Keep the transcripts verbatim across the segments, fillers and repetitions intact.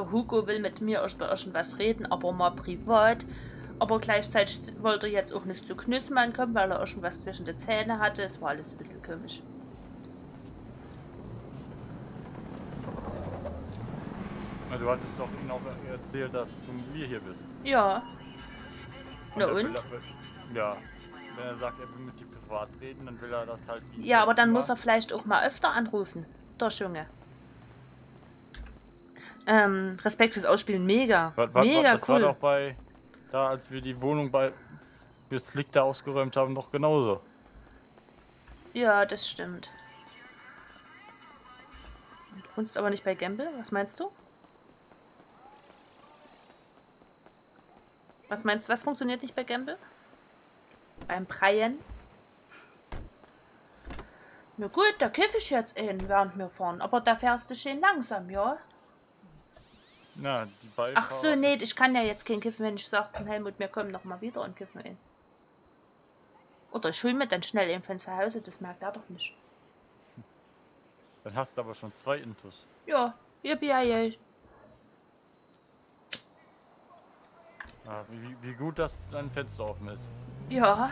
der Hugo will mit mir erst bei irgendwas reden, aber mal privat. Aber gleichzeitig wollte er jetzt auch nicht zu Knüssmann kommen, weil er irgendwas zwischen den Zähnen hatte. Es war alles ein bisschen komisch. Du hattest doch ihnen auch erzählt, dass du mit mir hier bist. Ja. Na und? und? Er, ja. Wenn er sagt, er will mit dir privat reden, dann will er das halt nicht. Ja, aber dann muss er vielleicht auch mal öfter anrufen. Der Junge. Ähm, Respekt fürs Ausspielen, mega. Was, was, mega was, das cool. Das war doch bei, da als wir die Wohnung bei Bislik da ausgeräumt haben, doch genauso. Ja, das stimmt. Du wohnst aber nicht bei Gamble, was meinst du? Was meinst du, was funktioniert nicht bei Gamble? Beim Preien? Na gut, da kiffe ich jetzt eben, während wir fahren. Aber da fährst du schön langsam, ja? Na, die beiden. Ach so, nee, ich kann ja jetzt keinen kiffen, wenn ich sage zum Helmut, wir kommen nochmal wieder und kiffen ihn. Oder ich hol mir dann schnell eben von zu Hause, das merkt er doch nicht. Dann hast du aber schon zwei Intus. Ja, yippie-yay. Ah, wie, wie gut, dass dein Fenster offen ist. Ja.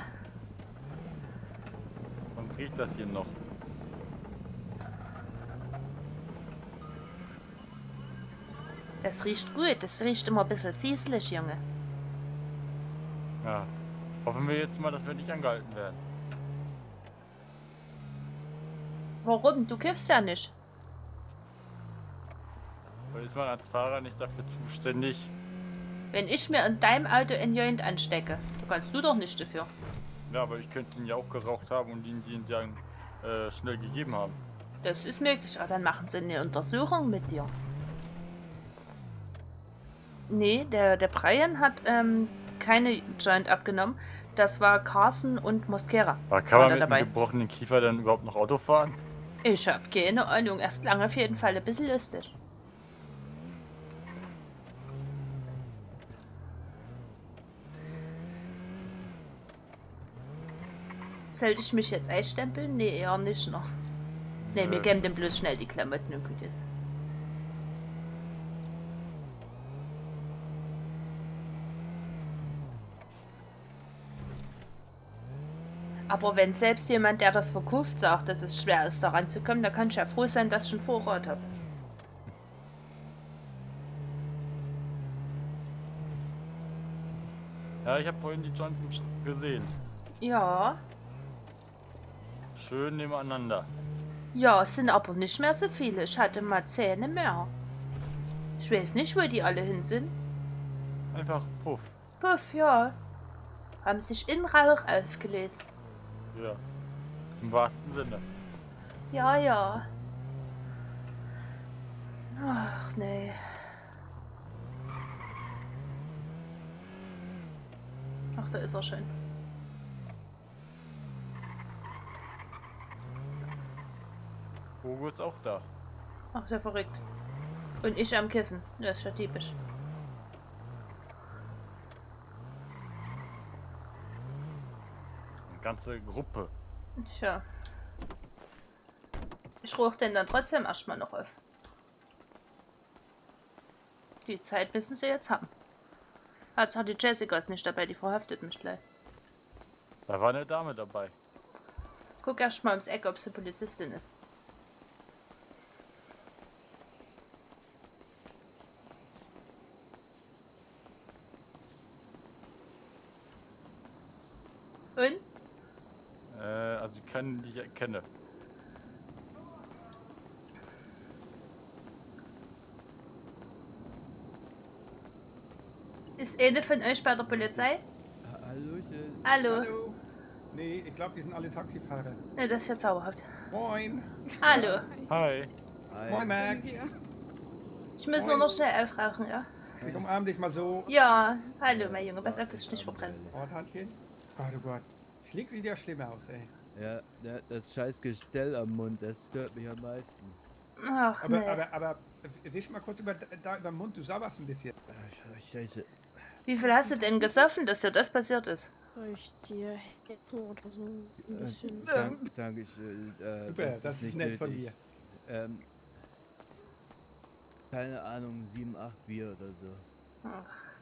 Und riecht das hier noch. Das riecht gut. Das riecht immer ein bisschen süßlich, Junge. Ja. Hoffen wir jetzt mal, dass wir nicht angehalten werden. Warum? Du kiffst ja nicht. Weil ist man als Fahrer nicht dafür zuständig. Wenn ich mir in deinem Auto einen Joint anstecke, da kannst du doch nicht dafür. Ja, aber ich könnte ihn ja auch geraucht haben und ihn den dann äh, schnell gegeben haben. Das ist möglich, aber dann machen sie eine Untersuchung mit dir. Nee, der, der Brian hat ähm, keine Joint abgenommen. Das war Carson und Mosquera. Aber kann man mit dabei. Einem gebrochenen Kiefer dann überhaupt noch Auto fahren? Ich hab keine Ahnung, erst lange auf jeden Fall ein bisschen lustig. Sollte ich mich jetzt einstempeln? Nee, eher nicht noch. Nee, nee. Wir geben dem bloß schnell die Klamotten und gut ist. Aber wenn selbst jemand, der das verkauft, sagt, dass es schwer ist, daran zu kommen, dann kann ich ja froh sein, dass ich schon Vorrat habe. Ja, ich habe vorhin die Johnson gesehen. Ja. Schön nebeneinander. Ja, es sind aber nicht mehr so viele. Ich hatte mal Zähne mehr. Ich weiß nicht, wo die alle hin sind. Einfach Puff. Puff, ja. Haben sich in Rauch aufgelöst. Ja. Im wahrsten Sinne. Ja, ja. Ach, nee. Ach, da ist er schon. Hugo ist auch da. Ach, sehr verrückt. Und ich am Kiffen. Das ist ja typisch. Eine ganze Gruppe. Tja. Ich ruhe den dann trotzdem erstmal noch auf. Die Zeit müssen sie jetzt haben. Hauptsache die Jessica ist nicht dabei, die verhaftet mich gleich. Da war eine Dame dabei. Guck erst mal ums Eck, ob sie Polizistin ist. Und? Äh, also ich kann die erkennen. Ist eine von euch bei der Polizei? Hallöchen. Hallo. Hallo. Nee, ich glaube, die sind alle Taxifahrer. Ne, das ist ja zauberhaft. Moin. Hallo. Hi. Hi. Moin, Max. Ich muss Moin. Nur noch schnell aufrauchen, ja? Ich umarm dich mal so. Ja, hallo, mein Junge. Pass auf, dass du nicht verbrennst. Und Handchen? Gott, oh Gott. Schlägt sieht ja schlimm aus, ey. Ja, das scheiß Gestell am Mund, das stört mich am meisten. Ach, aber, nee. aber, aber, wisch mal kurz über, da über den Mund, du sabberst ein bisschen. Ach, Scheiße. Wie viel hast du denn gesoffen, dass dir das passiert ist? Ich dir oder so ein bisschen. Dank, Dankeschön. Äh, Super, das, das ist, ist nett nötig. Von dir. Ähm, Keine Ahnung, sieben, acht Bier oder so. Ach,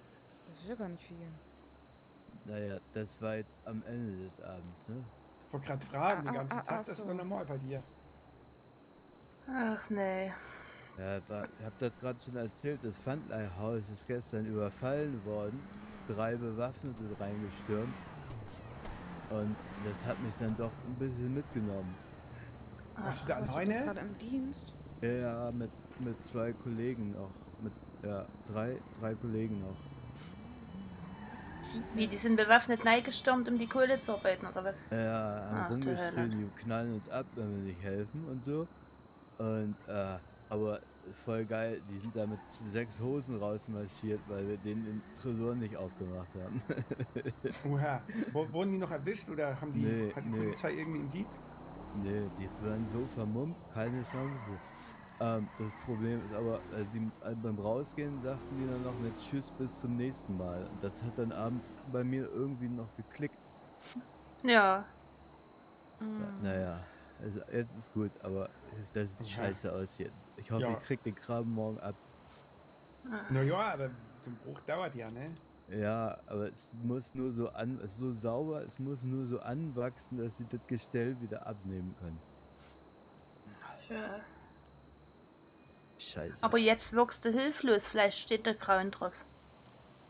das ist ja gar nicht viel. Naja, das war jetzt am Ende des Abends, ne? Ich wollte gerade fragen, ah, den ganzen ah, Tag, ah, das ist so. Doch normal bei dir. Ach, nee. Ja, da, ich habe das gerade schon erzählt, das Pfandleihhaus ist gestern überfallen worden. Drei Bewaffnete reingestürmt. Und das hat mich dann doch ein bisschen mitgenommen. Warst du da alleine? Gerade im Dienst? Ja, mit, mit zwei Kollegen auch. Mit, ja, drei, drei Kollegen auch. Wie, die sind bewaffnet reingestürmt, um die Kohle zu arbeiten, oder was? Ja, haben rumgeschrien, die knallen uns ab, wenn wir nicht helfen und so. Und, äh, aber voll geil, die sind da mit sechs Hosen rausmarschiert, weil wir den im Tresor nicht aufgemacht haben. Oha, wurden die noch erwischt oder haben die, nee, hat die nee. Polizei irgendwie einen Dienst? Nee, die waren so vermummt, keine Chance. Ähm, das Problem ist aber, also die, beim Rausgehen sagten die dann noch mit Tschüss bis zum nächsten Mal. Und das hat dann abends bei mir irgendwie noch geklickt. Ja. Mhm. Naja. Also jetzt ist gut, aber das sieht okay. scheiße aus jetzt. Ich hoffe, ja. ich krieg den Kram morgen ab. Naja, aber zum Bruch dauert ja, ne? Ja, aber es muss nur so an, es ist so sauber, es muss nur so anwachsen, dass sie das Gestell wieder abnehmen können. Ja. Scheiße. Aber jetzt wirkst du hilflos, vielleicht steht der Grauen drauf.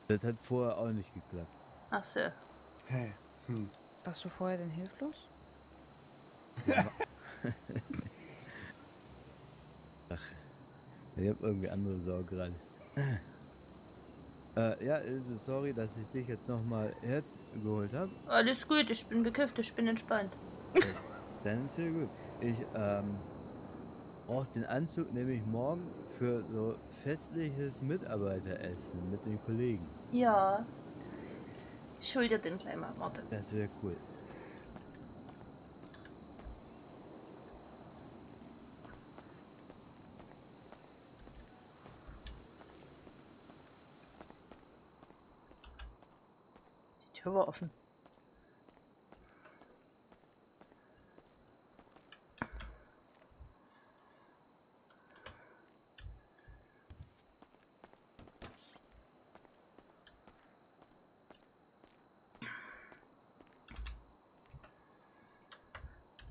Das hat vorher auch nicht geklappt. Ach so. Hey. Hm. Warst du vorher denn hilflos? Ja. Ach, ich hab irgendwie andere Sorge gerade. Äh, ja, Ilse, sorry, dass ich dich jetzt nochmal hergeholt habe. Alles gut, ich bin bekifft, ich bin entspannt. Ja, dann ist ja gut. Ich ähm, brauche den Anzug nämlich morgen für so festliches Mitarbeiteressen mit den Kollegen. Ja, ich hol dir den gleich mal, warte. Das wäre cool. War offen.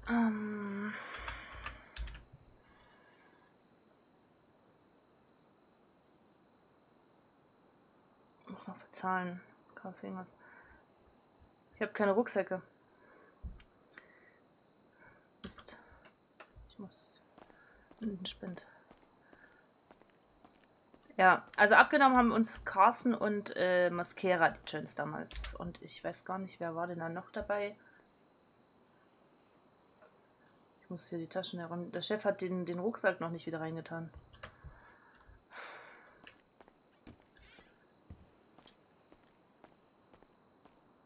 Ähm. Ich muss noch bezahlen. Kaffee. Ich habe keine Rucksäcke. Mist. Ich muss in den Spind. Ja, also abgenommen haben uns Carsten und äh, Mascara, die Jones damals. Und ich weiß gar nicht, wer war denn da noch dabei? Ich muss hier die Taschen herum. Der Chef hat den, den Rucksack noch nicht wieder reingetan.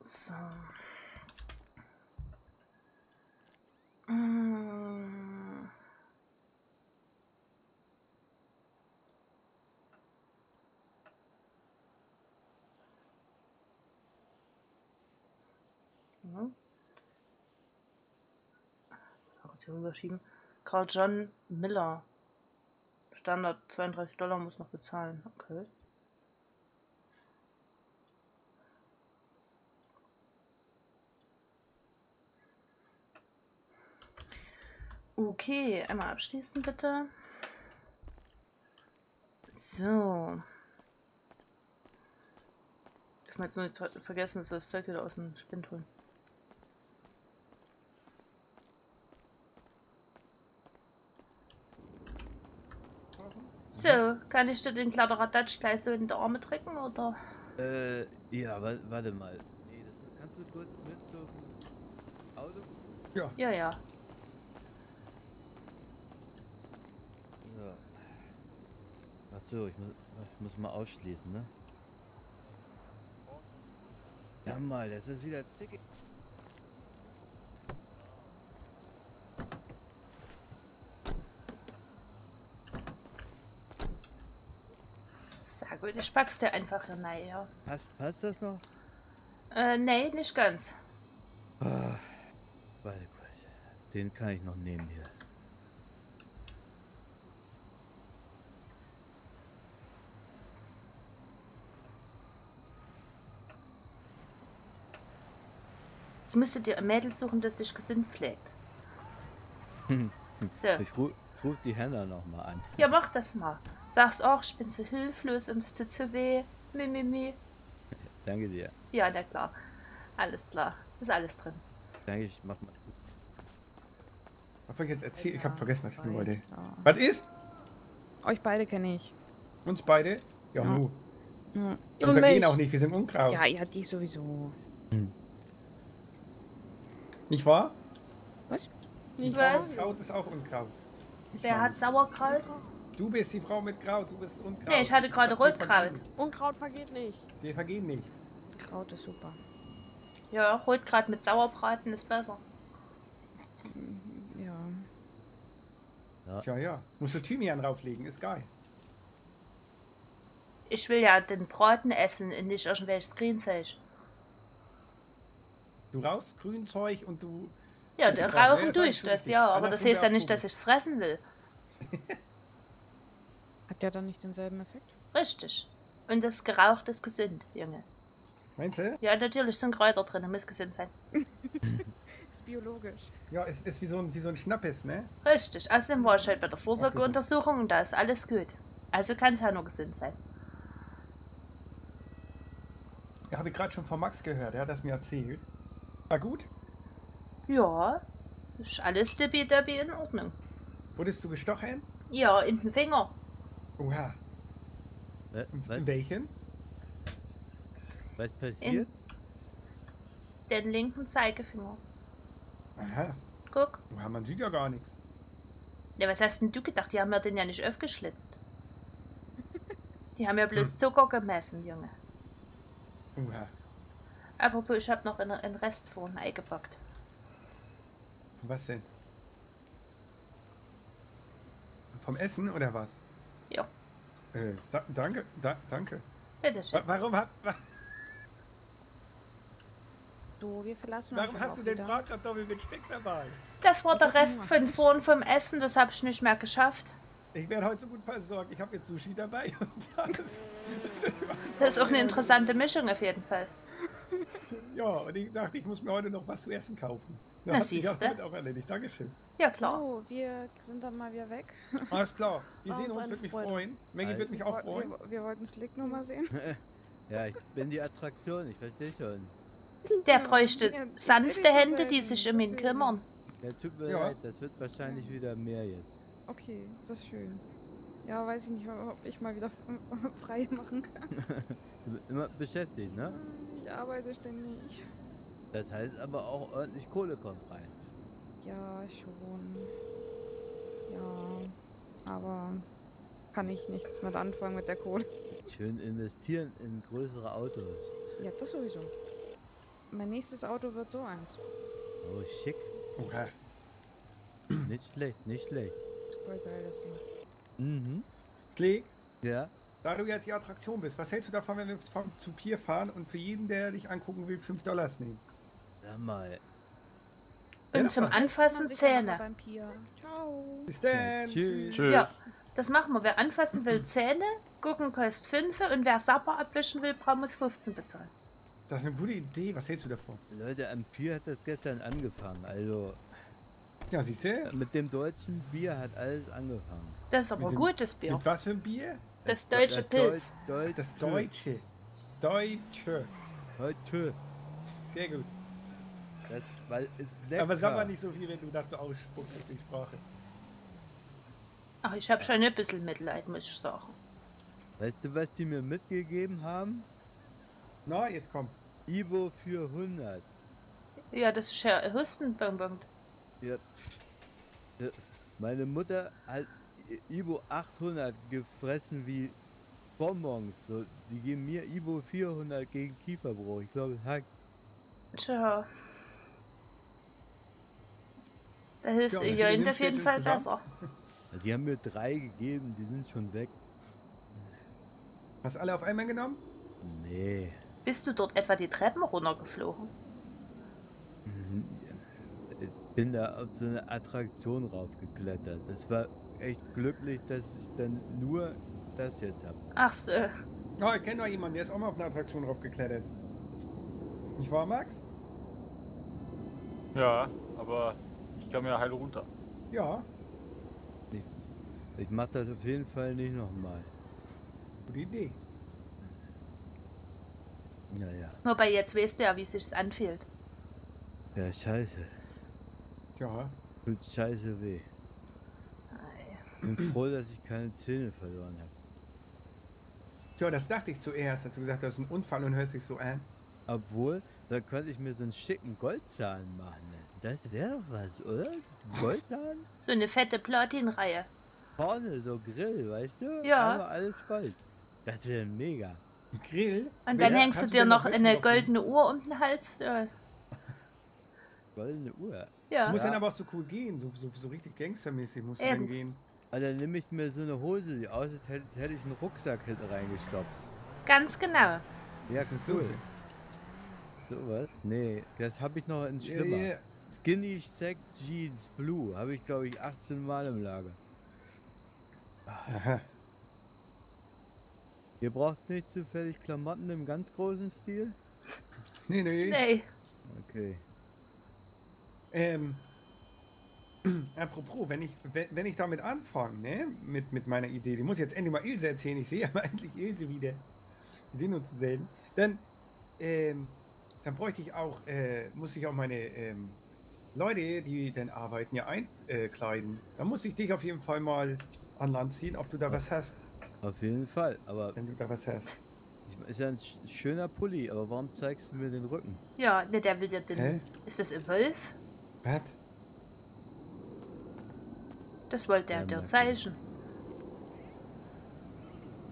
So. Mmh. Ja. Hier rüberschieben. Carl John Miller. Standard zweiunddreißig Dollar muss noch bezahlen. Okay. Okay, einmal abschließen bitte. So. Ich muss jetzt nur nicht vergessen, dass wir das Zeug wieder aus dem Spind holen. So, kann ich dir den Kladderadatsch gleich so in die Arme drücken, oder? Äh, ja, warte mal. Nee, das, kannst du kurz mit zum Auto? Ja. Ja, ja. Ach so, ich muss, ich muss mal ausschließen, ne? Ja mal, das ist wieder zickig. Sehr gut, ich pack's dir einfach hier rein, ja. Passt, passt das noch? Äh, nee, nicht ganz. Oh, warte kurz, den kann ich noch nehmen hier. Jetzt müsstet ihr ein Mädel suchen, das dich gesund pflegt. So. Ich ruf, ruf die Hannah nochmal an. Ja, mach das mal. Sag's auch, ich bin zu hilflos und es tut zu weh. Mi, mi, mi. Danke dir. Ja, na klar. Alles klar. Ist alles drin. Danke, ich mach mal. Ich hab vergessen, erzähl, ich hab vergessen, was ich nur wollte. Was ist? Euch beide kenne ich. Uns beide? Ja, ja. Nu. Ja. Wir vergehen auch nicht, wir sind unkraut. Ja, ihr habt dich sowieso. Hm. Nicht wahr? Was? Nicht wahr? Unkraut ist auch Unkraut. Ich Wer hat Sauerkraut? Du bist die Frau mit Kraut, du bist Unkraut. Nee, ich hatte gerade Rotkraut. Unkraut vergeht nicht. Wir vergehen nicht. Kraut ist super. Ja, Rotkraut mit Sauerbraten ist besser. Ja. Ja. Tja, ja. Musst du Thymian drauflegen, ist geil. Ich will ja den Braten essen, nicht irgendwelches Grünzeug. Du rauchst Grünzeug und du... Ja, der rauchen tue ich das, ja. Aber das heißt ja nicht, dass ich es fressen will. Hat ja dann nicht denselben Effekt? Richtig. Und das geraucht ist gesund, Junge. Meinst du? Ja, natürlich sind Kräuter drin, das muss gesund sein. Ist biologisch. Ja, es ist wie so ein, wie so ein Schnappes, ne? Richtig. Außerdem war ich heute bei der Vorsorgeuntersuchung und da ist alles gut. Also kann es ja nur gesund sein. Ja, habe ich gerade schon von Max gehört, er hat das mir erzählt. War gut? Ja, ist alles dippi-dippi in Ordnung. Wurdest du gestochen? Ja, in den Finger. Oha. Was? In welchen? Was passiert? In den linken Zeigefinger. Aha. Guck. Oha, man sieht ja gar nichts. Ja, was hast denn du gedacht? Die haben ja den ja nicht aufgeschlitzt. Die haben ja bloß Zucker gemessen, Junge. Oha. Apropos, ich habe noch einen Rest vorhin eingepackt. Was denn? Vom Essen oder was? Ja. Äh, da, danke, da, danke. Bitte schön. Wa warum hat... Wa du, wir verlassen warum hast du den Bratkartoffeln mit Speck dabei? Das war der Rest von vorhin vom Essen, das habe ich nicht mehr geschafft. Ich werde heute so gut versorgt. Ich habe jetzt Sushi dabei und alles. Das ist auch eine interessante Mischung auf jeden Fall. Ja, und ich dachte, ich muss mir heute noch was zu essen kaufen. Da das siehst du. Auch erledigt. Dankeschön. Ja, klar. So, wir sind dann mal wieder weg. Alles klar. Wir sehen uns, wirklich freuen. Maggie wird mich auch freuen. Wir wollten Slick nur mal sehen. Ja, ich bin die Attraktion. Ich verstehe schon. Der bräuchte sanfte Hände, die sich um ihn kümmern. Ja, tut mir leid. Das wird wahrscheinlich wieder mehr jetzt. Okay, das ist schön. Ja, weiß ich nicht, ob ich mal wieder frei machen kann. Immer beschäftigt, ne? Ich arbeite ständig. Das heißt aber auch ordentlich Kohle kommt rein. Ja, schon. Ja, aber kann ich nichts mit anfangen mit der Kohle. Schön investieren in größere Autos. Ja, das sowieso. Mein nächstes Auto wird so eins. Oh, schick. Okay. Nicht schlecht, nicht schlecht. Voll geil, das Ding. Mhm. Klick. Ja. Da du jetzt die Attraktion bist, was hältst du davon, wenn wir zum Pier fahren und für jeden, der dich angucken will, fünf Dollar nehmen? Ja, mal. Und ja, zum Anfassen Zähne. Beim Pier. Ciao. Bis dann. Ja, tschüss. Tschüss. Ja, das machen wir. Wer anfassen will, Zähne, gucken kostet fünf und wer Sapper abwischen will, muss fünfzehn bezahlen. Das ist eine gute Idee. Was hältst du davon? Leute, am Pier hat das gestern angefangen, also... Ja, siehst du? Mit dem deutschen Bier hat alles angefangen. Das ist aber ein gutes Bier. Mit was für ein Bier? Das deutsche Pilz. Das deutsche. Deutsche. Deutsche. Sehr gut. Das, weil es aber sag mal nicht so viel, wenn du das so ausspuckst, die Sprache. Ach, ich habe schon ein bisschen Mitleid, muss ich sagen. Weißt du, was die mir mitgegeben haben? Na, jetzt kommt. Ibo für hundert. Ja, das ist ja Hustenbonbon. Ja. Meine Mutter hat Ibo achthundert gefressen wie Bonbons. So, die geben mir Ibo vierhundert gegen Kieferbruch. Ich glaube, es hackt. Tja. Da hilft ja, ihr Joint auf jeden Fall besser. Die haben mir drei gegeben, die sind schon weg. Hast du alle auf einmal genommen? Nee. Bist du dort etwa die Treppen runtergeflogen? Mhm. Bin da auf so eine Attraktion raufgeklettert. Das war echt glücklich, dass ich dann nur das jetzt habe. Ach so. Oh, ich kenne doch jemanden, der ist auch mal auf eine Attraktion raufgeklettert. Nicht wahr, Max? Ja, aber ich kann mir ja heil runter. Ja. Ich, ich mache das auf jeden Fall nicht nochmal. Gute Idee. Ja, ja. Wobei, jetzt weißt du ja, wie es sich anfühlt. Ja, scheiße. Ja. Tut scheiße weh. Ich bin froh, dass ich keine Zähne verloren habe. Tja, das dachte ich zuerst, als du gesagt hast, du hast einen Unfall und hörst dich so an. Obwohl, da könnte ich mir so einen schicken Goldzahn machen. Das wäre was, oder? Goldzahn? So eine fette Platinreihe. Vorne so Grill, weißt du? Ja. Aber alles Gold. Das wäre mega. Grill? Und dann ja, hängst du dir noch eine goldene Uhr um den Hals. Ja. Goldene Uhr? Ja. Muss ja. dann aber auch so cool gehen, so, so, so richtig gangstermäßig muss dann gehen. Also dann nehme ich mir so eine Hose, die aussieht, hätte, hätte ich einen Rucksack reingestopft. Ganz genau. Ja, cool. So was? Nee, das habe ich noch in Schlimmer. Yeah, yeah. Skinny Sack Jeans Blue habe ich, glaube ich, achtzehn Mal im Lager. Aha. Ihr braucht nicht zufällig Klamotten im ganz großen Stil? Nee, nee. Nee. Okay. Ähm, apropos, wenn ich, wenn, wenn ich damit anfange, ne, mit, mit meiner Idee, die muss ich jetzt endlich mal Ilse erzählen, ich sehe aber endlich Ilse wieder, wir sehen uns selten, dann, ähm, dann bräuchte ich auch, äh, muss ich auch meine, ähm, Leute, die dann arbeiten, ja einkleiden. Äh, dann muss ich dich auf jeden Fall mal an Land ziehen, ob du da was hast. Auf jeden Fall, aber... Wenn du da was hast. Ist ja ein schöner Pulli, aber warum zeigst du mir den Rücken? Ja, ne, der will dir den... Hä? Ist das ein Wolf? Was? Das wollte er dir zeigen.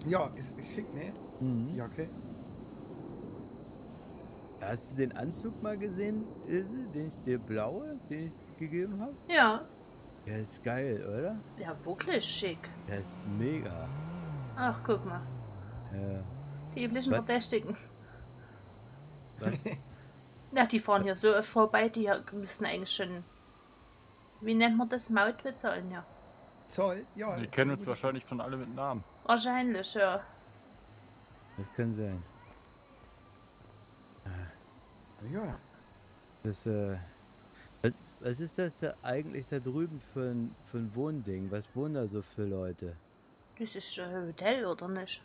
Ja, ist, ist schick, ne? Mhm. Die Jacke. Hast du den Anzug mal gesehen, Ilse? Den ich dir blaue, den ich gegeben habe? Ja. Der ist geil, oder? Ja, wirklich schick. Der ist mega. Ach, guck mal. Ja. Die üblichen was? Verdächtigen. Was? Na, die fahren was? Hier so vorbei, die müssen eigentlich schon... Wie nennt man das? Mautbezahlen, ja. Zoll? Ja. Die kennen uns wahrscheinlich schon alle mit Namen. Wahrscheinlich, ja. Das kann sein. Ja. Das, äh, was, was ist das da eigentlich da drüben für ein, für ein Wohnding? Was wohnen da so für Leute? Das ist ein äh, Hotel, oder nicht?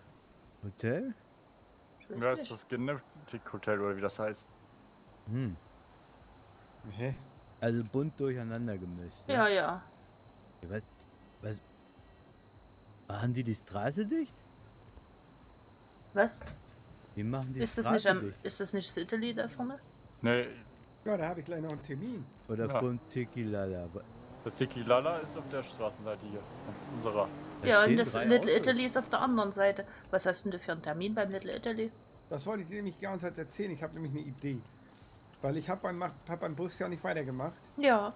Hotel? Ja, ist das Gymnastik-Hotel, oder wie das heißt. Hm. Okay. Also bunt durcheinander gemischt. Ja, ja. ja. Was, was? Machen die die Straße dicht? Was? Die machen die ist das Straße nicht am, dicht. Ist das nicht Italy da vorne? Nee. Ja, da habe ich gleich noch einen Termin. Oder ja. Von Tiki Lala. Das Tiki Lala ist auf der Straßenseite hier. Auf unserer. Da ja, und das Little Autos. Italy ist auf der anderen Seite. Was hast denn du für einen Termin beim Little Italy? Das wollte ich dir nämlich die ganze Zeit erzählen. Ich habe nämlich eine Idee. Weil ich habe beim, hab beim Bus ja nicht weitergemacht. Ja.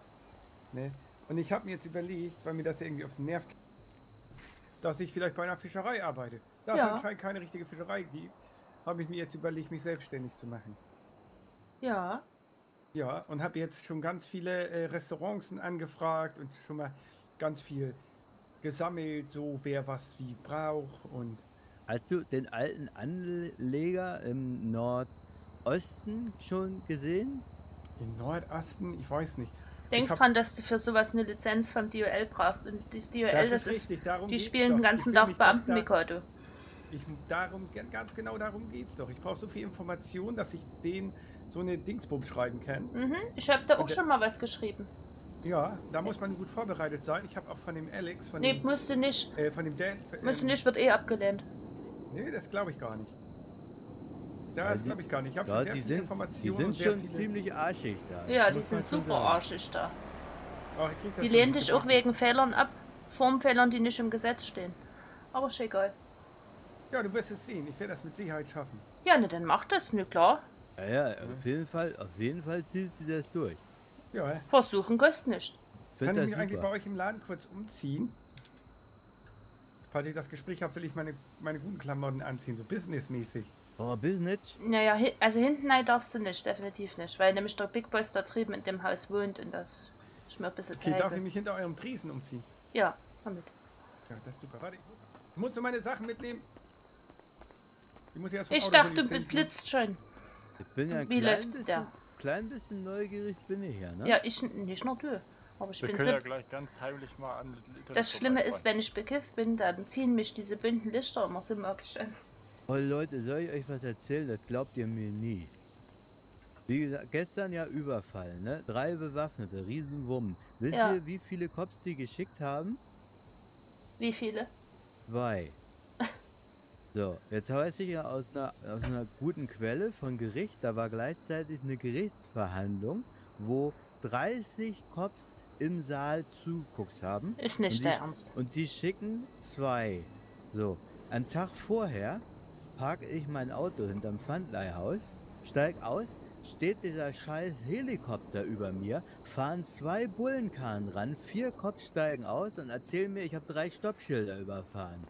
Ne? Und ich habe mir jetzt überlegt, weil mir das irgendwie auf den Nerv geht, dass ich vielleicht bei einer Fischerei arbeite. Da es ja. anscheinend keine richtige Fischerei gibt, habe ich mir jetzt überlegt, mich selbstständig zu machen. Ja. Ja, und habe jetzt schon ganz viele äh, Restaurants angefragt und schon mal ganz viel gesammelt, so wer was wie braucht. Und hast du den alten Anleger im Nordosten schon gesehen? Im Nordosten? Ich weiß nicht. Denkst dran, dass du für sowas eine Lizenz vom D O L brauchst. Und das D O L, das, das ist, ist die spielen den ganzen Tag Beamten-Mikado. Ich, darum, ganz genau darum geht's doch. Ich brauche so viel Information, dass ich denen so eine Dingsbum schreiben kann. Mhm, ich habe da und auch der, schon mal was geschrieben. Ja, da muss man gut vorbereitet sein. Ich habe auch von dem Alex, von nee, dem... Nee, musst du nicht. Äh, von dem Dan... Äh, musst du nicht, wird eh abgelehnt. Nee, das glaube ich gar nicht. Das glaube ich gar nicht. Ich habe sehr viele Informationen. Die sind schon viele... ziemlich arschig da. Ja, die sind super arschig da. Ach, ich krieg das die lehnen dich auch wegen Fehlern ab. Formfehlern, die nicht im Gesetz stehen. Aber ist egal. Ja, du wirst es sehen. Ich werde das mit Sicherheit schaffen. Ja, ne, dann mach das, ne, klar. Ja, ja, auf jeden Fall, auf jeden Fall zieht sie das durch. Ja. Versuchen kannst nicht. Kann ich mich super. eigentlich bei euch im Laden kurz umziehen? Falls ich das Gespräch habe, will ich meine, meine guten Klamotten anziehen, so businessmäßig. Oh, Business? Naja, hi also hinten rein darfst du nicht, definitiv nicht, weil nämlich der Big Boss da drüben in dem Haus wohnt und das ist mir ein bisschen zu heikel. Darf ich mich hinter eurem Tresen umziehen? Ja, komm mit. Ja, das ist super. Warte, ich muss nur meine Sachen mitnehmen. Ich, muss erst ich dachte, du blitzt schon. Ich bin ja ein Wie läuft der? klein bisschen neugierig bin ich ja, ne? Ja, ich nicht nur du. Aber ich wir bin können ja gleich ganz heimlich mal an Internet. Das Schlimme ist, wenn ich bekifft bin, dann ziehen mich diese blinden Lichter immer so möglich an. Oh Leute, soll ich euch was erzählen? Das glaubt ihr mir nie. Wie gesagt, gestern ja Überfall, ne? Drei Bewaffnete, Riesenwummen. Wisst ja. ihr, wie viele Cops die geschickt haben? Wie viele? Zwei. So, jetzt weiß ich ja aus einer, aus einer guten Quelle von Gericht, da war gleichzeitig eine Gerichtsverhandlung, wo dreißig Cops im Saal zuguckt haben. Ist nicht der Ernst. Und die schicken zwei. So, einen Tag vorher parke ich mein Auto hinterm Pfandleihhaus, steig aus, steht dieser scheiß Helikopter über mir, fahren zwei Bullenkarren ran, vier Cops steigen aus und erzählen mir, ich habe drei Stoppschilder überfahren.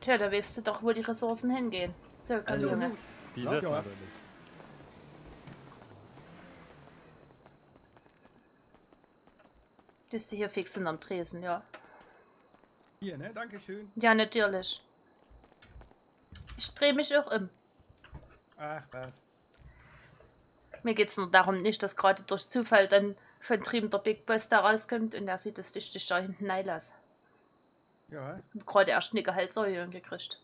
Tja, da weißt du doch, wo die Ressourcen hingehen. So, also, Junge. Die sind ja. Die sind hier fix am Tresen, ja. Hier, ne? Dankeschön. Ja, natürlich. Ich drehe mich auch um. Ach, was. Mir geht es nur darum nicht, dass gerade durch Zufall dann von drüben der Big Boss da rauskommt und er sieht, dass ich dich da hinten einlasse. Ja. Ich hab gerade erst eine Gehaltserhöhung gekriegt.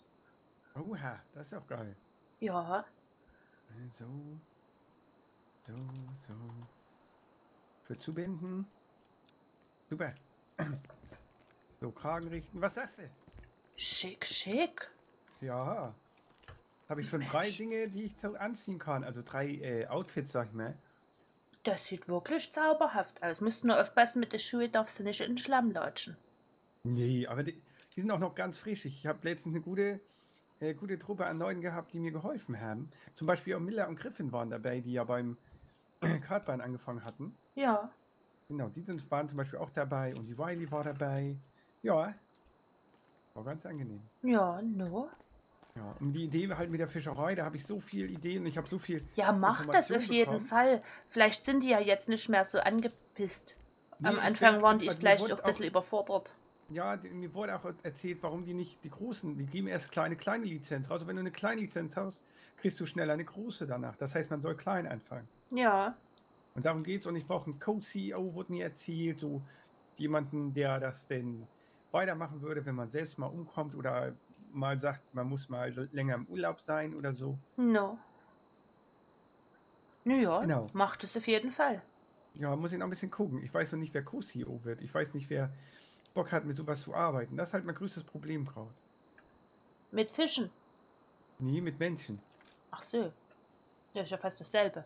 Oha, das ist auch geil. Ja. So. So, so. Für zubinden. Super. So, Kragen richten. Was sagst du? Schick, schick. Ja. Habe ich schon Mensch. drei Dinge, die ich so anziehen kann. Also drei äh, Outfits, sag ich mal. Das sieht wirklich zauberhaft aus. Müsst nur aufpassen, mit den Schuhen darfst du nicht in den Schlamm latschen. Nee, aber die, die sind auch noch ganz frisch. Ich habe letztens eine gute, äh, gute Truppe an Leuten gehabt, die mir geholfen haben. Zum Beispiel auch Miller und Griffin waren dabei, die ja beim Kartbahn angefangen hatten. Ja. Genau, die sind, waren zum Beispiel auch dabei und die Wiley war dabei. Ja, war ganz angenehm. Ja, no. Ja, und die Idee halt mit der Fischerei, da habe ich so viele Ideen und ich habe so viel. Ja, mach das auf jeden Fall. Vielleicht sind die ja jetzt nicht mehr so angepisst. Nee, am Anfang waren die vielleicht auch ein bisschen überfordert. Ja, die, mir wurde auch erzählt, warum die nicht, die Großen, die geben erst kleine, kleine Lizenz raus. Also wenn du eine kleine Lizenz hast, kriegst du schneller eine große danach. Das heißt, man soll klein anfangen. Ja. Und darum geht's. Und ich brauche einen Co-C E O, wurde mir erzählt, so jemanden, der das denn weitermachen würde, wenn man selbst mal umkommt oder mal sagt, man muss mal länger im Urlaub sein oder so. No. Naja, genau. Macht es auf jeden Fall. Ja, man muss ihn auch ein bisschen gucken. Ich weiß noch nicht, wer Co-C E O wird. Ich weiß nicht, wer Bock hat, mit sowas zu arbeiten. Das ist halt mein größtes Problem, Kraut. Mit Fischen? Nee, mit Menschen. Ach so. Das ist ja fast dasselbe.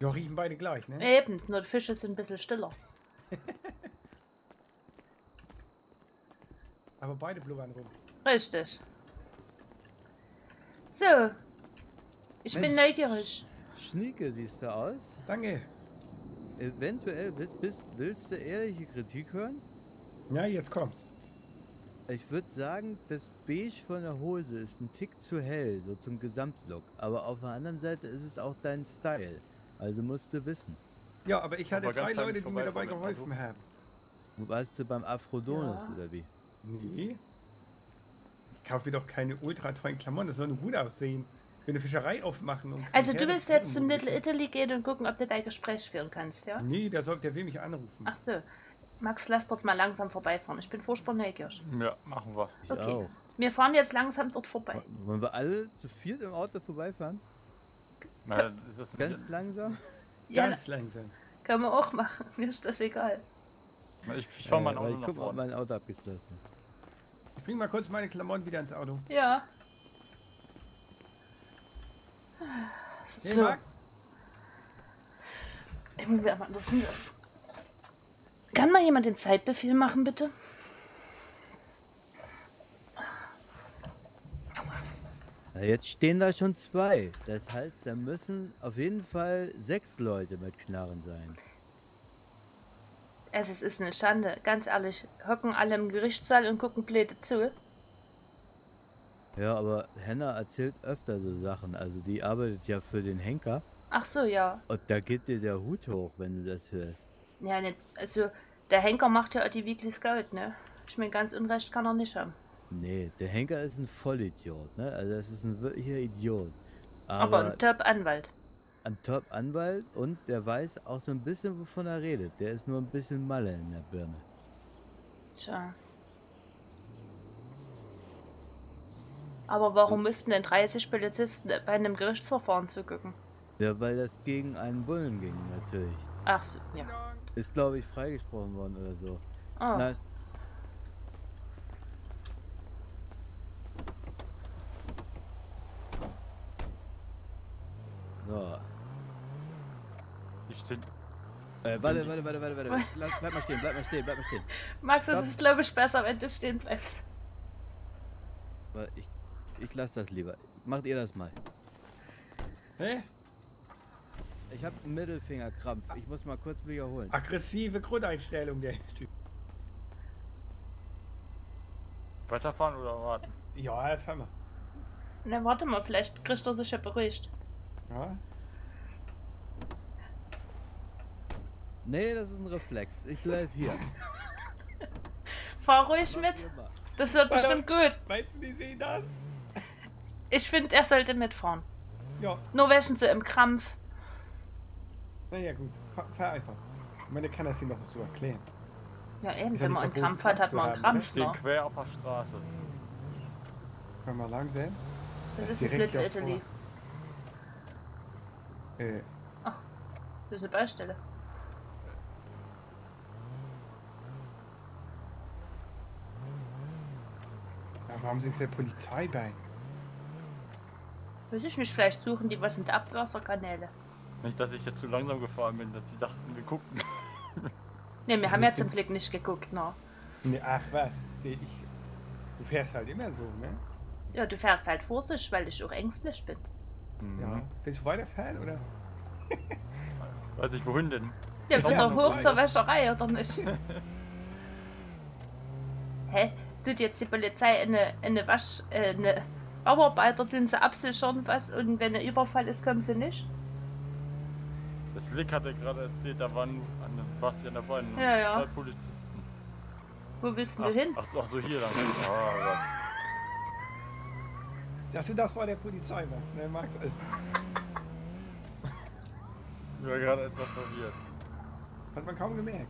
Ja, riechen beide gleich, ne? Eben, nur die Fische sind ein bisschen stiller. Aber beide blubbern rum. Richtig. So. Ich Mensch, bin neugierig. Schnieke siehst du aus. Danke. Eventuell bist, bist, willst du ehrliche Kritik hören? Ja, jetzt kommt's. Ich würde sagen, das Beige von der Hose ist ein Tick zu hell, so zum Gesamtlook. Aber auf der anderen Seite ist es auch dein Style. Also musst du wissen. Ja, aber ich hatte aber drei Leute, die mir dabei geholfen haben. Warst du beim Aphrodonus ja. oder wie? Nee. Ich kaufe doch keine ultra tollen Klamotten, das soll nur gut aussehen. Wenn eine Fischerei aufmachen. Und also du willst jetzt zum Little Italy gehen und gucken, ob du dein Gespräch führen kannst, ja? Nee, da sollte der will mich anrufen. Ach so. Max, lass dort mal langsam vorbeifahren. Ich bin furchtbar neugierig. Ja, machen wir. Ich okay. Auch. Wir fahren jetzt langsam dort vorbei. Wollen wir alle zu viert im Auto vorbeifahren? Na, ist das ganz nicht... langsam? Ja, ganz langsam. Können wir auch machen. Mir ist das egal. Ich, ich fahr äh, mein Auto ich nach guck, ob mein Auto abgeschlossen ist. Ich bring mal kurz meine Klamotten wieder ins Auto. Ja. So. Hey, ich muss mir einmal das hinlassen. Kann mal jemand den Zeitbefehl machen, bitte? Na, jetzt stehen da schon zwei. Das heißt, da müssen auf jeden Fall sechs Leute mit Knarren sein. Also, es ist eine Schande. Ganz ehrlich, hocken alle im Gerichtssaal und gucken blöde zu. Ja, aber Henna erzählt öfter so Sachen. Also die arbeitet ja für den Henker. Ach so, ja. Und da geht dir der Hut hoch, wenn du das hörst. Ja, ne, also der Henker macht ja auch die Weekly Scout, ne? Ich meine, ganz Unrecht kann er nicht haben. Nee, der Henker ist ein Vollidiot, ne? Also das ist ein wirklicher Idiot. Aber, aber ein Top-Anwalt. ein Top-Anwalt und der weiß auch so ein bisschen, wovon er redet. Der ist nur ein bisschen Malle in der Birne. Tja. Aber warum müssten denn dreißig Polizisten bei einem Gerichtsverfahren zugucken? Ja, weil das gegen einen Bullen ging, natürlich. Ach so, ja. Ist, glaube ich, freigesprochen worden oder so. Ah. Na, so. Ich bin... Äh, warte, warte, warte, warte, warte. Bleib, bleib mal stehen, bleib mal stehen, bleib mal stehen. Max, es ist, glaube ich, besser, wenn du stehen bleibst. Ich, ich lasse das lieber. Macht ihr das mal. Hä? Ich habe einen Mittelfingerkrampf. Ich muss mal kurz wiederholen. Aggressive Grundeinstellung der Typ. Weiterfahren oder warten? Ja, jetzt haben wir. Na, warte mal, vielleicht kriegt er sich ja beruhigt. Ja? Nee, das ist ein Reflex. Ich bleib hier. Fahr ruhig mit. Das wird Warte, bestimmt gut. Meinst du, die sehen das? Ich finde, er sollte mitfahren. Ja. Nur wäschen sie im Krampf. Naja, gut. Fahr, fahr einfach. Ich meine, kann das hier noch so erklären. Ja, eben. Wenn man einen Krampf hat, hat man einen Krampf. Ich stehe quer auf der Straße. Können wir lang sehen? Das, das ist das Little Italy. Äh. Ach, das ist eine Baustelle. Warum sind sie der Polizei bei? Weiß ich nicht, vielleicht suchen die was in der Abwasserkanäle. Nicht, dass ich jetzt zu langsam gefahren bin, dass sie dachten, wir gucken. Ne, wir haben ja zum Glück nicht geguckt, ne? Ne, ach was. Nee, ich, du fährst halt immer so, ne? Ja, du fährst halt vorsichtig, weil ich auch ängstlich bin. Mhm. Ja. Willst du weiterfahren, oder? Weiß ich, wohin denn? Ja, wird doch hoch zur Wäscherei, oder nicht? Hä? Tut jetzt die Polizei in eine, in eine Wasch, äh, eine Bauarbeiterdünse absichern was und wenn ein Überfall ist, kommen sie nicht? Das Lick hat er gerade erzählt, da waren an dem Bastian dabei, ne? Ja, ja. Zwei Polizisten. Wo willst du ach, hin? Ach, ach so, hier lang. Oh, ja. Das, das war der Polizei was, ne, Max? Also. Ich war gerade etwas verwirrt. Hat man kaum gemerkt.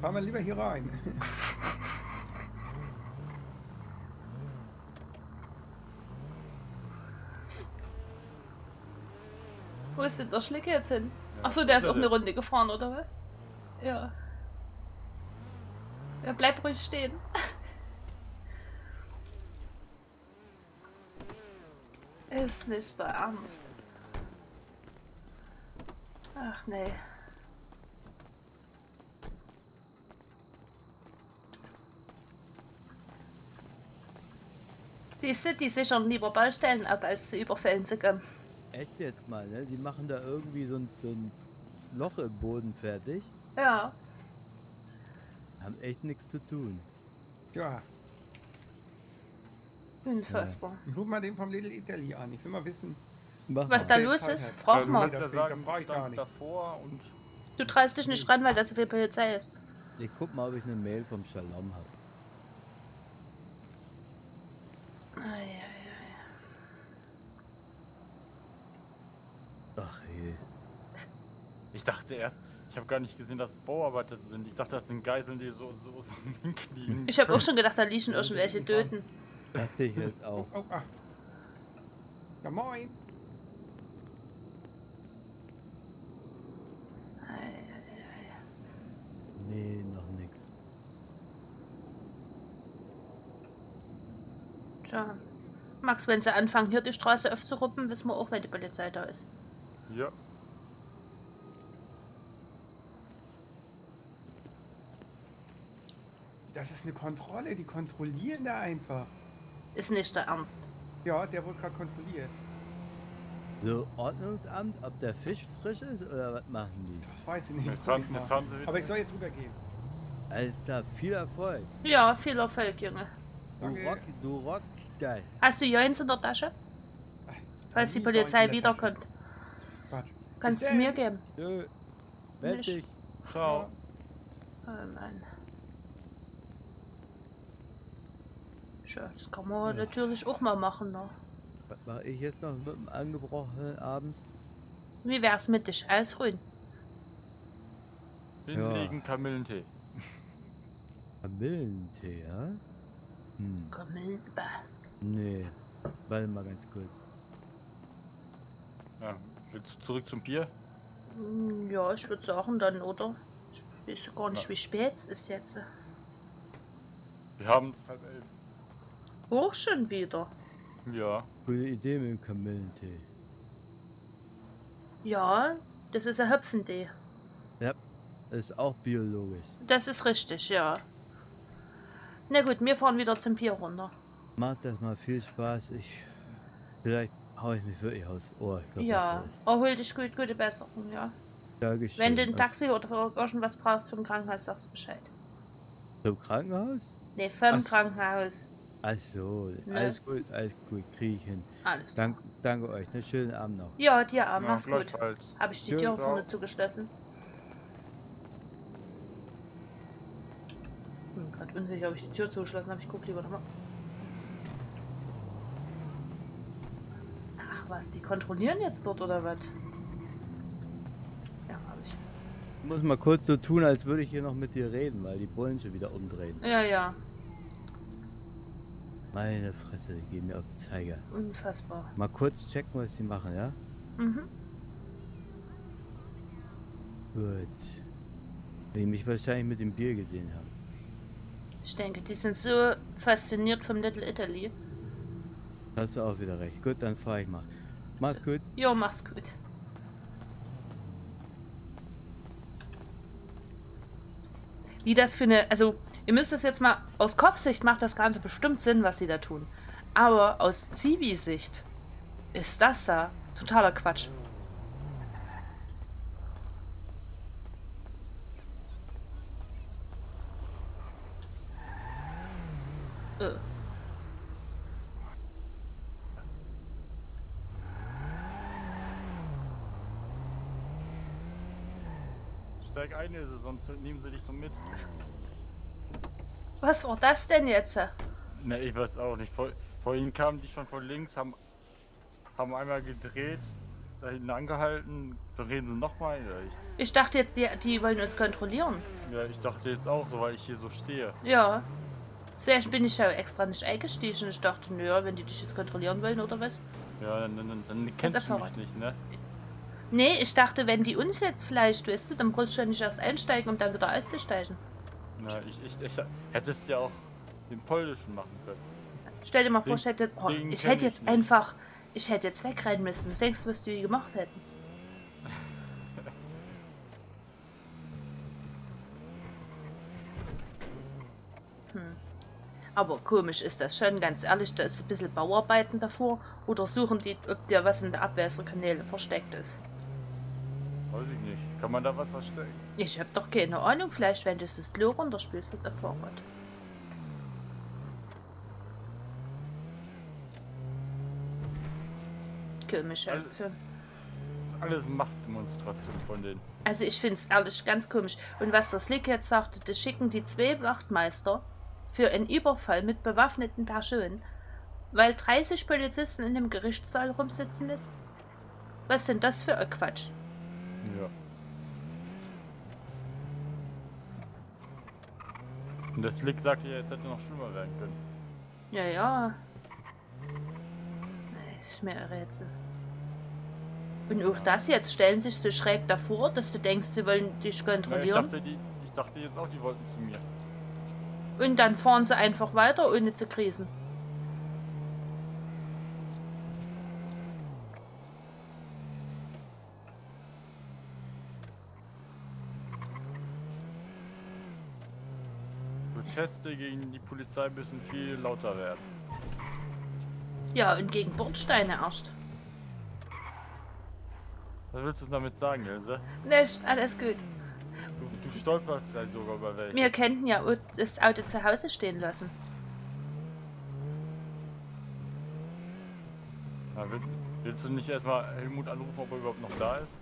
Fahren wir lieber hier rein. Wo ist denn der Schlicke jetzt hin? Achso, der ist auch eine Runde gefahren, oder was? Ja. Ja, bleib ruhig stehen. Ist nicht der Ernst. Ach nee. Die City sichern lieber Baustellen ab, als zu Überfällen zu kommen. Echt jetzt mal, ne? Die machen da irgendwie so ein, so ein Loch im Boden fertig. Ja. Haben echt nichts zu tun. Ja. Unfassbar. Ja. Ruf mal den vom Little Italy an. Ich will mal wissen, was, was da los ist. Frag mal. Ja, sagen, frag ich gar nicht. Davor und du traust dich nicht ran, weil das so viel Polizei ist. Ich guck mal, ob ich eine Mail vom Shalom habe. Ach hey. Ich dachte erst, ich habe gar nicht gesehen, dass Bauarbeiter sind. Ich dachte, das sind Geiseln, die so, so, so hinknien. Ich habe auch schon gedacht, da liegen irgendwelche Töten. Dachte ich jetzt auch. Oh, ah. Ja, moin. Nee, noch nix. Tja. Max, wenn sie anfangen, hier die Straße aufzuruppen, wissen wir auch, wenn die Polizei da ist. Ja. Das ist eine Kontrolle, die kontrollieren da einfach. Ist nicht der Ernst. Ja, der wurde gerade kontrolliert. So, Ordnungsamt, ob der Fisch frisch ist oder was machen die? Das weiß ich nicht. Jetzt haben, jetzt haben sie aber ich soll jetzt rübergehen. Alles klar, viel Erfolg. Ja, viel Erfolg, Junge. Du rock, du rock, geil. Hast du Joins in der Tasche? Falls die Polizei wiederkommt. Kannst du mir geben? Nö. Nicht. Ciao. Oh Mann. Schön, das kann man ja natürlich auch mal machen, ne? Was mache ich jetzt noch mit einem angebrochenen Abend? Wie wär's mit dich ausruhen? Hinlegen, ja. Kamillentee. Kamillentee, ja? Hm. Kamillenbar. Nee, warte mal ganz kurz. Ja, willst du zurück zum Bier? Ja, ich würde sagen dann, oder? Ich weiß gar nicht, ja. Wie spät es ist jetzt. Wir haben es halb elf. Auch schon wieder? Ja. Gute Idee mit dem Kamillentee. Ja, das ist ein Hopfentee. Ja, ist auch biologisch. Das ist richtig, ja. Na gut, wir fahren wieder zum Bier runter. Macht das mal viel Spaß. Ich vielleicht hau ich mich wirklich aus Ohr. Ich glaub, ja, erhol dich gut, gute Besserung, ja. Dankeschön. Wenn du ein Taxi oder irgendwas brauchst vom Krankenhaus, sagst du Bescheid. Vom Krankenhaus? Ne, vom Ach. Krankenhaus. Ach so, ne? Alles gut, alles gut, krieg ich hin. Alles Dank, danke euch, einen schönen Abend noch. Ja, dir Abend, mach's ja, gut. Halt. Habe ich die Tür vorne zugeschlossen? Ich bin gerade unsicher, ob ich die Tür zugeschlossen habe. Ich guck lieber nochmal. Ach was, die kontrollieren jetzt dort oder was? Ja, habe ich. Ich muss mal kurz so tun, als würde ich hier noch mit dir reden, weil die Bullen schon wieder umdrehen. Ja, ja. Meine Fresse, die gehen mir auf den Zeiger. Unfassbar. Mal kurz checken, was die machen, ja? Mhm. Gut. Die mich wahrscheinlich mit dem Bier gesehen haben. Ich denke, die sind so fasziniert vom Little Italy. Hast du auch wieder recht. Gut, dann fahr ich mal. Mach's gut. Jo, mach's gut. Wie das für eine... Also... Ihr müsst das jetzt mal, aus Kopfsicht macht das Ganze bestimmt Sinn, was sie da tun. Aber aus Zibi-Sicht ist das da totaler Quatsch. Äh. Steig ein, Ilse, sonst nehmen sie dich noch mit. Was war das denn jetzt? Ne, ich weiß auch nicht. Vor, vorhin kamen die schon von links, haben, haben einmal gedreht, da hinten angehalten, dann reden sie nochmal. Ich, ich dachte jetzt, die, die wollen uns kontrollieren. Ja, ich dachte jetzt auch so, weil ich hier so stehe. Ja. Zuerst bin ich ja extra nicht eingestiegen. Ich dachte, naja, wenn die dich jetzt kontrollieren wollen, oder was? Ja, dann, dann, dann, dann kennst also, du mich nicht, ne? Nee, ich dachte, wenn die uns jetzt vielleicht, weißt du, dann brauchst du ja nicht erst einsteigen, um dann wieder auszusteigen. Na, ich, ich, ich hättest ja auch den polnischen machen können. Stell dir mal vor, den, ich hätte, oh, ich hätte jetzt ich einfach, ich hätte jetzt wegrennen müssen. Was denkst du, was die gemacht hätten? Hm. Aber komisch ist das schon, ganz ehrlich, da ist ein bisschen Bauarbeiten davor. Oder suchen die, ob dir was in der Abwässerkanäle versteckt ist. Weiß ich nicht. Kann man da was verstecken? Ich hab doch keine Ahnung. Vielleicht, wenn du das Klo runterspielst, was erfahren wird. Komische Aktion. Alles Machtdemonstration von denen. Also ich find's ehrlich ganz komisch. Und was der Slick jetzt sagte, das schicken die zwei Wachtmeister für einen Überfall mit bewaffneten Personen, weil dreißig Polizisten in dem Gerichtssaal rumsitzen müssen. Was denn das für ein Quatsch? Ja. Und das Slick sagt ja, jetzt hätte noch schlimmer werden können. Ja, ja. Das ist mir ein Rätsel. Und auch das jetzt, stellen sich so schräg davor, dass du denkst, sie wollen dich kontrollieren. Ja, ich, dachte, die, ich dachte jetzt auch, die wollten zu mir. Und dann fahren sie einfach weiter, ohne zu krisen. Proteste gegen die Polizei müssen viel lauter werden. Ja, und gegen Bordsteine erst. Was willst du damit sagen, Ilse? Nicht, alles gut. Du, du stolperst vielleicht sogar über welche. Wir könnten ja das Auto zu Hause stehen lassen. Na, willst, willst du nicht erstmal Helmut anrufen, ob er überhaupt noch da ist?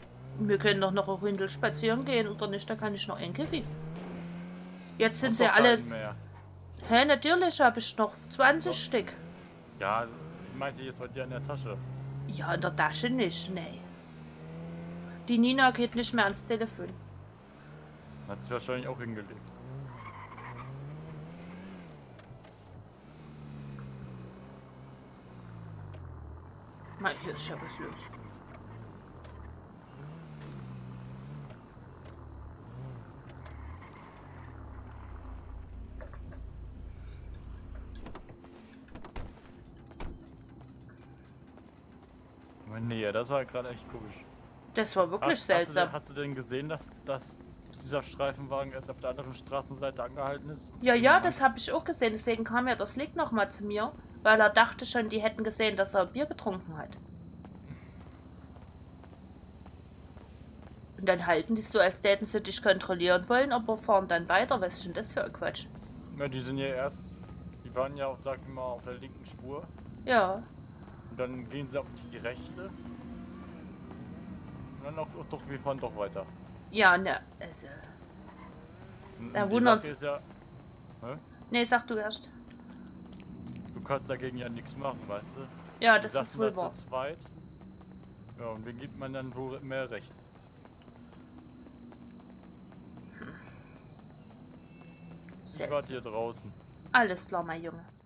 Wir können doch noch ein Ründel spazieren gehen, oder nicht? Da kann ich noch einen Kaffee. Jetzt sind sie alle. Hä, natürlich habe ich noch zwanzig Stück. Ja, meinte ich jetzt bei dir in der Tasche. Ja, in der Tasche nicht, ne. Die Nina geht nicht mehr ans Telefon. Hat sich wahrscheinlich auch hingelegt. Mal, hier ist ja was los. Nee, das war gerade echt komisch. Das war wirklich hast, seltsam. Hast du, hast du denn gesehen, dass, dass dieser Streifenwagen erst auf der anderen Straßenseite angehalten ist? Ja, ja, das habe ich auch gesehen. Deswegen kam ja das Licht nochmal zu mir, weil er dachte schon, die hätten gesehen, dass er Bier getrunken hat. Und dann halten die so, als hätten sie dich kontrollieren wollen, aber fahren dann weiter. Was ist denn das für ein Quatsch? Na, die sind ja erst, die waren ja, sag ich mal, auf der linken Spur. Ja. Und dann gehen sie auf die rechte. Und dann auch, doch, wir fahren doch weiter. Ja, ne, also. Da wundert's. Ja, ne, sag du erst. Du kannst dagegen ja nichts machen, weißt du? Ja, das ist wohl wahr. Zu zweit. Ja, und wen gibt man dann wohl mehr recht? Ich warte hier draußen. Alles klar, mein Junge.